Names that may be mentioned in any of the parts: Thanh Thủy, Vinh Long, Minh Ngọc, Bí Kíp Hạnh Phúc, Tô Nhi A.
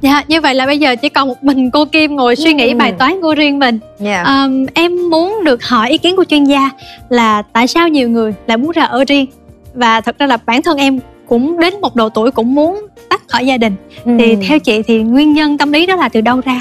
Dạ, như vậy là bây giờ chỉ còn một mình cô Kim ngồi suy nghĩ bài toán của riêng mình. Em muốn được hỏi ý kiến của chuyên gia là tại sao nhiều người lại muốn ra ở riêng, và thật ra là bản thân em cũng đến một độ tuổi cũng muốn tách khỏi gia đình. Thì theo chị thì nguyên nhân tâm lý đó là từ đâu ra?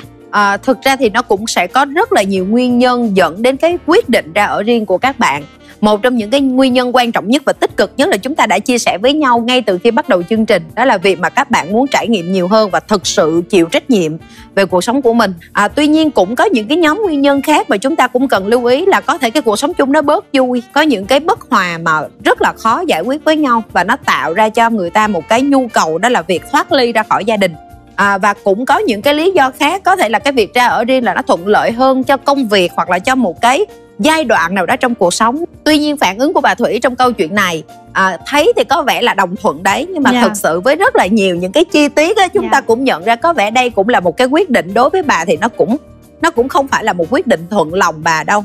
Thực ra thì nó cũng sẽ có rất là nhiều nguyên nhân dẫn đến cái quyết định ra ở riêng của các bạn. Một trong những cái nguyên nhân quan trọng nhất và tích cực nhất là chúng ta đã chia sẻ với nhau ngay từ khi bắt đầu chương trình, đó là việc mà các bạn muốn trải nghiệm nhiều hơn và thực sự chịu trách nhiệm về cuộc sống của mình. Tuy nhiên cũng có những cái nhóm nguyên nhân khác mà chúng ta cũng cần lưu ý, là có thể cái cuộc sống chung nó bớt vui, có những cái bất hòa mà rất là khó giải quyết với nhau, và nó tạo ra cho người ta một cái nhu cầu, đó là việc thoát ly ra khỏi gia đình. Và cũng có những cái lý do khác, có thể là cái việc ra ở riêng là nó thuận lợi hơn cho công việc hoặc là cho một cái giai đoạn nào đó trong cuộc sống. Tuy nhiên phản ứng của bà Thủy trong câu chuyện này thấy thì có vẻ là đồng thuận đấy, nhưng mà thực sự với rất là nhiều những cái chi tiết ấy, chúng ta cũng nhận ra có vẻ đây cũng là một cái quyết định đối với bà thì nó cũng không phải là một quyết định thuận lòng bà đâu.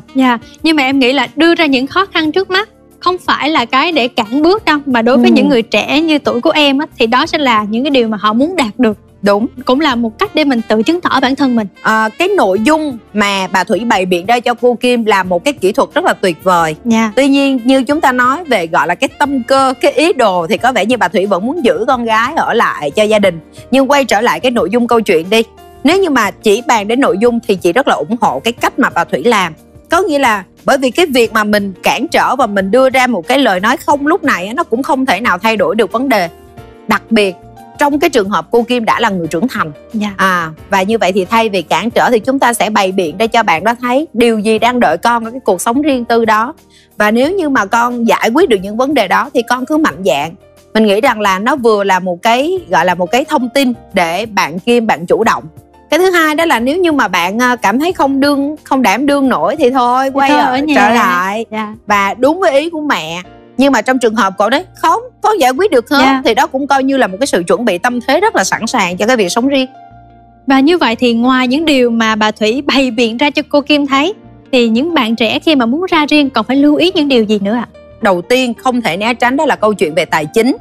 Nhưng mà em nghĩ là đưa ra những khó khăn trước mắt không phải là cái để cản bước đâu, mà đối với những người trẻ như tuổi của em ấy, thì đó sẽ là những cái điều mà họ muốn đạt được. Đúng, cũng là một cách để mình tự chứng tỏ bản thân mình. Cái nội dung mà bà Thủy bày biện ra cho cô Kim là một cái kỹ thuật rất là tuyệt vời. Tuy nhiên như chúng ta nói về gọi là cái tâm cơ, cái ý đồ, thì có vẻ như bà Thủy vẫn muốn giữ con gái ở lại cho gia đình. Nhưng quay trở lại cái nội dung câu chuyện đi. Nếu như mà chỉ bàn đến nội dung thì chị rất là ủng hộ cái cách mà bà Thủy làm. Có nghĩa là bởi vì cái việc mà mình cản trở và mình đưa ra một cái lời nói không lúc này, nó cũng không thể nào thay đổi được vấn đề. Đặc biệt trong cái trường hợp cô Kim đã là người trưởng thành, và như vậy thì thay vì cản trở thì chúng ta sẽ bày biện để cho bạn đó thấy điều gì đang đợi con ở cái cuộc sống riêng tư đó. Và nếu như mà con giải quyết được những vấn đề đó thì con cứ mạnh dạn. Mình nghĩ rằng là nó vừa là một cái gọi là một cái thông tin để bạn Kim bạn chủ động. Cái thứ hai đó là nếu như mà bạn cảm thấy không đảm đương nổi thì thôi quay trở lại và đúng với ý của mẹ. Nhưng mà trong trường hợp cậu đấy không có giải quyết được hơn thì đó cũng coi như là một cái sự chuẩn bị tâm thế rất là sẵn sàng cho cái việc sống riêng. Và như vậy thì ngoài những điều mà bà Thủy bày biện ra cho cô Kim thấy, thì những bạn trẻ khi mà muốn ra riêng còn phải lưu ý những điều gì nữa ạ? Đầu tiên không thể né tránh đó là câu chuyện về tài chính.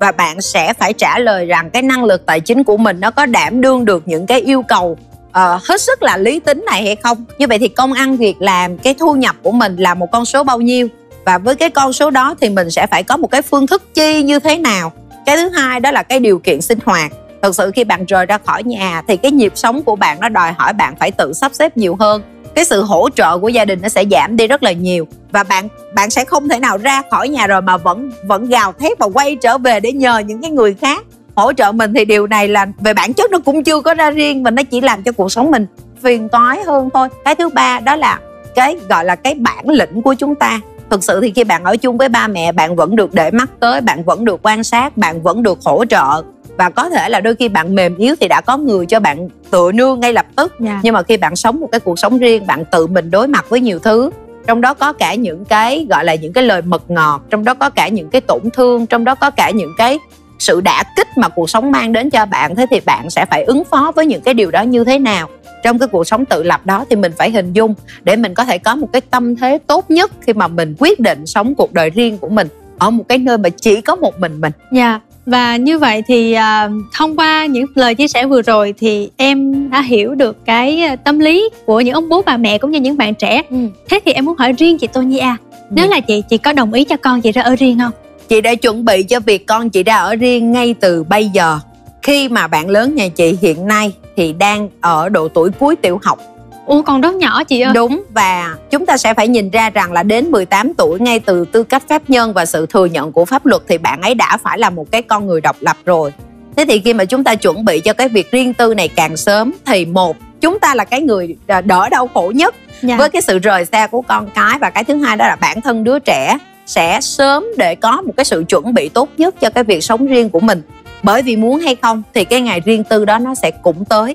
Và bạn sẽ phải trả lời rằng cái năng lực tài chính của mình nó có đảm đương được những cái yêu cầu hết sức là lý tính này hay không. Như vậy thì công ăn việc làm, cái thu nhập của mình là một con số bao nhiêu, và với cái con số đó thì mình sẽ phải có một cái phương thức chi như thế nào. Cái thứ hai đó là cái điều kiện sinh hoạt. Thật sự khi bạn rời ra khỏi nhà thì cái nhịp sống của bạn nó đòi hỏi bạn phải tự sắp xếp nhiều hơn. Cái sự hỗ trợ của gia đình nó sẽ giảm đi rất là nhiều. Và bạn sẽ không thể nào ra khỏi nhà rồi mà vẫn gào thét và quay trở về để nhờ những cái người khác hỗ trợ mình. Thì điều này là về bản chất nó cũng chưa có ra riêng, mà nó chỉ làm cho cuộc sống mình phiền toái hơn thôi. Cái thứ ba đó là cái gọi là cái bản lĩnh của chúng ta. Thực sự thì khi bạn ở chung với ba mẹ, bạn vẫn được để mắt tới, bạn vẫn được quan sát, bạn vẫn được hỗ trợ. Và có thể là đôi khi bạn mềm yếu thì đã có người cho bạn tựa nương ngay lập tức. Nhưng mà khi bạn sống một cái cuộc sống riêng, bạn tự mình đối mặt với nhiều thứ. Trong đó có cả những cái gọi là những cái lời mật ngọt, trong đó có cả những cái tổn thương, trong đó có cả những cái sự đả kích mà cuộc sống mang đến cho bạn. Thế thì bạn sẽ phải ứng phó với những cái điều đó như thế nào? Trong cái cuộc sống tự lập đó thì mình phải hình dung để mình có thể có một cái tâm thế tốt nhất khi mà mình quyết định sống cuộc đời riêng của mình ở một cái nơi mà chỉ có một mình. Và như vậy thì thông qua những lời chia sẻ vừa rồi thì em đã hiểu được cái tâm lý của những ông bố bà mẹ cũng như những bạn trẻ. Thế thì em muốn hỏi riêng chị Tô Nhi A, nếu là chị có đồng ý cho con chị ra ở riêng không? Chị đã chuẩn bị cho việc con chị ra ở riêng ngay từ bây giờ. Khi mà bạn lớn nhà chị hiện nay thì đang ở độ tuổi cuối tiểu học. Ủa còn rất nhỏ chị ơi. Đúng, và chúng ta sẽ phải nhìn ra rằng là đến 18 tuổi ngay từ tư cách pháp nhân và sự thừa nhận của pháp luật thì bạn ấy đã phải là một cái con người độc lập rồi. Thế thì khi mà chúng ta chuẩn bị cho cái việc riêng tư này càng sớm thì một, chúng ta là cái người đỡ đau khổ nhất với cái sự rời xa của con cái, và cái thứ hai đó là bản thân đứa trẻ sẽ sớm để có một cái sự chuẩn bị tốt nhất cho cái việc sống riêng của mình. Bởi vì muốn hay không thì cái ngày riêng tư đó nó sẽ cũng tới.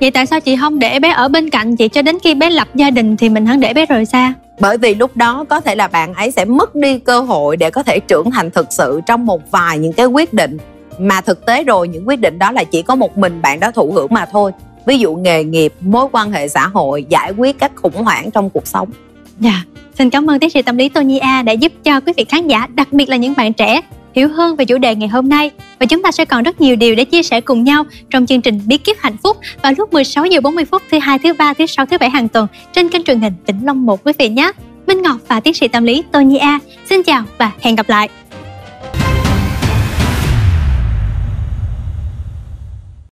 Vậy tại sao chị không để bé ở bên cạnh chị cho đến khi bé lập gia đình thì mình hẳn để bé rời xa? Bởi vì lúc đó có thể là bạn ấy sẽ mất đi cơ hội để có thể trưởng thành thực sự trong một vài những cái quyết định mà thực tế rồi những quyết định đó là chỉ có một mình bạn đó thụ hưởng mà thôi. Ví dụ nghề nghiệp, mối quan hệ xã hội, giải quyết các khủng hoảng trong cuộc sống. Xin cảm ơn tiến sĩ tâm lý Tô Nhi A đã giúp cho quý vị khán giả, đặc biệt là những bạn trẻ hiểu hơn về chủ đề ngày hôm nay. Và chúng ta sẽ còn rất nhiều điều để chia sẻ cùng nhau trong chương trình Bí Kíp Hạnh Phúc vào lúc 16h40 thứ Hai, thứ Ba, thứ Sáu, thứ Bảy hàng tuần trên kênh truyền hình Vĩnh Long 1 quý vị nhé. Minh Ngọc và tiến sĩ tâm lý Tô Nhi A xin chào và hẹn gặp lại.